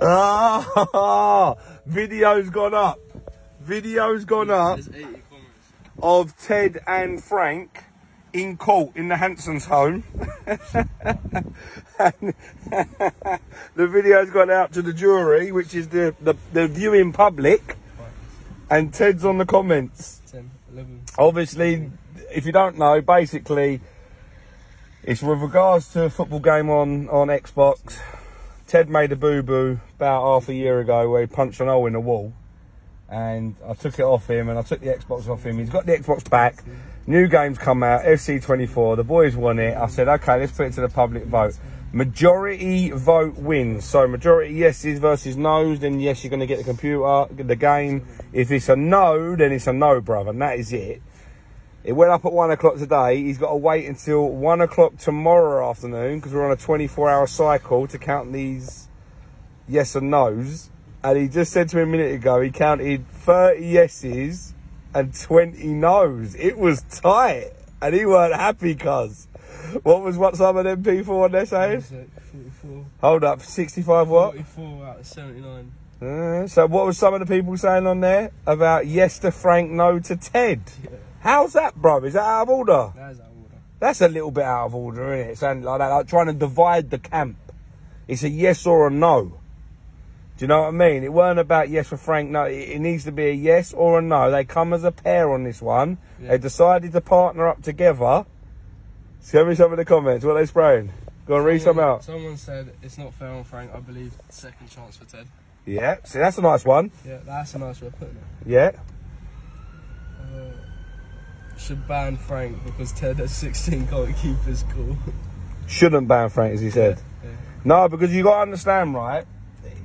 Oh, video's gone up of Ted and Frank in court in the Hanson's home. And the video's gone out to the jury, which is the viewing public, and Ted's on the comments. 10, 11, obviously, if you don't know, basically it's with regards to a football game on Xbox. Ted made a boo-boo about half a year ago where he punched an hole in the wall, and I took it off him and I took the Xbox off him. He's got the Xbox back. New games come out, FC 24, the boys won it. I said, okay, let's put it to the public vote. Majority vote wins. So majority yeses versus no's, then yes, you're going to get the computer, the game. If it's a no, then it's a no, brother, and that is it. It went up at 1 o'clock today. He's got to wait until 1 o'clock tomorrow afternoon, because we're on a 24-hour cycle to count these yes and no's. And he just said to me a minute ago, he counted 30 yeses and 20 no's. It was tight, and he weren't happy, cuz. What some of them people on there saying? 44. Hold up, 65 what? 44 out of 79. So what was some of the people saying on there about yes to Frank, no to Ted? Yeah. How's that, bro? Is that out of order? That is out of order. That's a little bit out of order, isn't it? Something like that, like trying to divide the camp. It's a yes or a no. Do you know what I mean? It weren't about yes for Frank, no. It needs to be a yes or a no. They come as a pair on this one. Yeah. They decided to partner up together. Tell me some of the comments. What are they spraying? Go and read some out. Someone said, it's not fair on Frank. I believe second chance for Ted. Yeah. See, that's a nice one. Yeah, that's a nice way of putting it. Yeah. Should ban Frank because Ted has 16 can't keep his cool. Shouldn't ban Frank, as he said. Yeah. No, because you got to understand, right?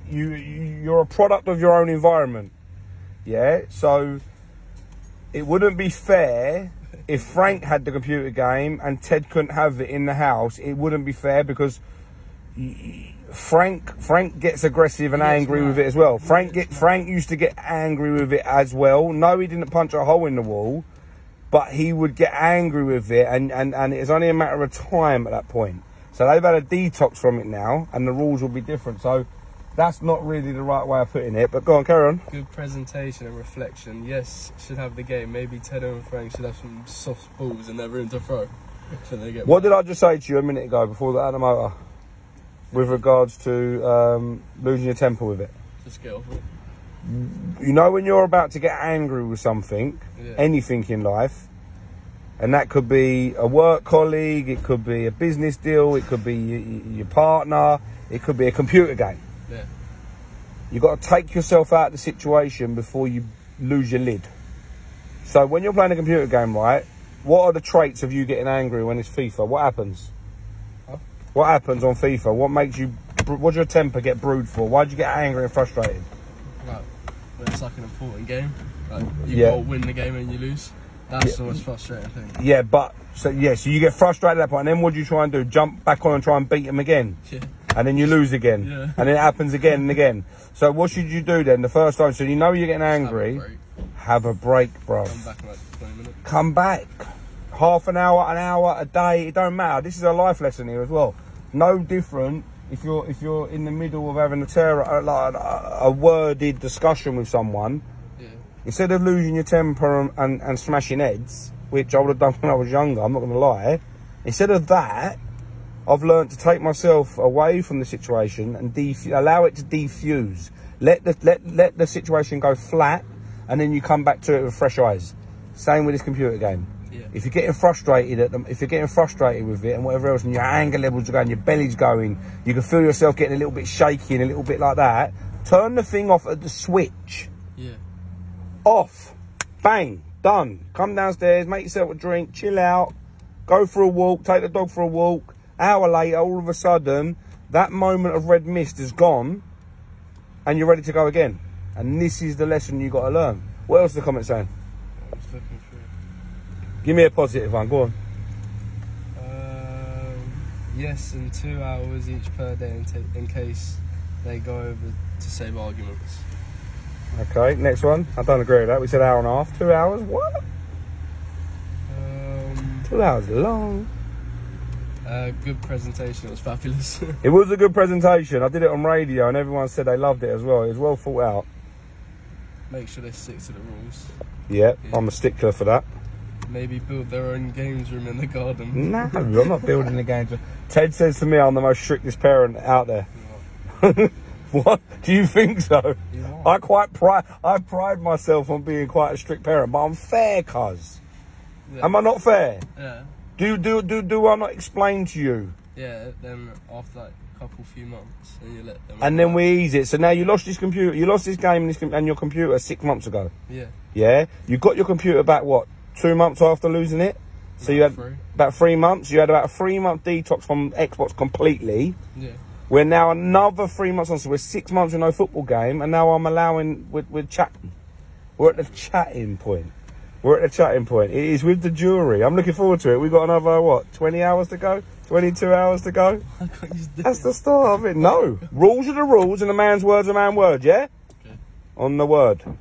You're a product of your own environment, yeah? So it wouldn't be fair if Frank had the computer game and Ted couldn't have it in the house. It wouldn't be fair because Frank gets aggressive and angry with it as well. Frank used to get angry with it as well. No, he didn't punch a hole in the wall, but he would get angry with it, and it's only a matter of time at that point. So they've had a detox from it now, and the rules will be different. So that's not really the right way of putting it, but go on, carry on. Good presentation and reflection. Yes, should have the game. Maybe Ted and Frank should have some soft balls in their room to throw. So they get what did I just say to you a minute ago before the animator? With regards to losing your temper with it. Just get off it. You know when you're about to get angry with something, yeah, anything in life, and that could be a work colleague, it could be a business deal, it could be your partner, it could be a computer game. Yeah. You've got to take yourself out of the situation before you lose your lid. So when you're playing a computer game, right, what are the traits of you getting angry when it's FIFA? What happens? Huh? What happens on FIFA? What makes you, what's your temper get brewed for? Why'd you get angry and frustrated? Like, when it's like an important game, like you gotta win the game and you lose. That's the most frustrating thing. Yeah, but, so you get frustrated at that point, and then what do you try and do? Jump back on and try and beat them again? Yeah. And then you lose again, yeah, and it happens again and again. So what should you do then the first time? So you know you're getting angry. Have a break, bro. Come back in like 20 minutes. Come back. Half an hour, a day, it don't matter. This is a life lesson here as well. No different if you're in the middle of having a worded discussion with someone. Yeah. Instead of losing your temper and smashing heads, which I would have done when I was younger, I'm not going to lie. Instead of that, I've learned to take myself away from the situation and allow it to defuse. Let the situation go flat, and then you come back to it with fresh eyes. Same with this computer game. Yeah. If you're getting frustrated at them, if you're getting frustrated with it and whatever else, and your anger levels are going, your belly's going, you can feel yourself getting a little bit shaky and a little bit like that. Turn the thing off at the switch. Yeah. Off. Bang. Done. Come downstairs, make yourself a drink, chill out, go for a walk, take the dog for a walk. Hour later, all of a sudden, that moment of red mist is gone, and you're ready to go again. And this is the lesson you got to learn. What else are the comments saying? I'm just looking through. Give me a positive one. Go on. Yes, and 2 hours each per day in case they go over to save arguments. Okay, next one. I don't agree with that. We said hour and a half. 2 hours. What? 2 hours long. Good presentation, it was fabulous. It was a good presentation. I did it on radio and everyone said they loved it as well. It was well thought out. Make sure they stick to the rules. Yeah, yeah. I'm a stickler for that. Maybe build their own games room in the garden. No, I'm not building a games room. Ted says to me I'm the most strictest parent out there. Yeah. What? Do you think so? Yeah. I pride myself on being quite a strict parent, but I'm fair, cuz. Yeah. Am I not fair? Yeah. Do I not explain to you? Yeah, then after like a few months, and you let them. And then we ease it. So now you lost this computer, you lost this game and, your computer 6 months ago. Yeah. Yeah. You got your computer back what? 2 months after losing it, so you had about 3 months. You had about a 3-month detox from Xbox completely. Yeah. We're now another 3 months on, so we're 6 months with no football game, and now I'm allowing we're chatting. We're at the chatting point. We're at the chatting point. It is with the jury. I'm looking forward to it. We've got another what? 20 hours to go. 22 hours to go. I can't use this. That's the start of it. No, rules are the rules, and a man's word's a man's word. Yeah. Okay. On the word.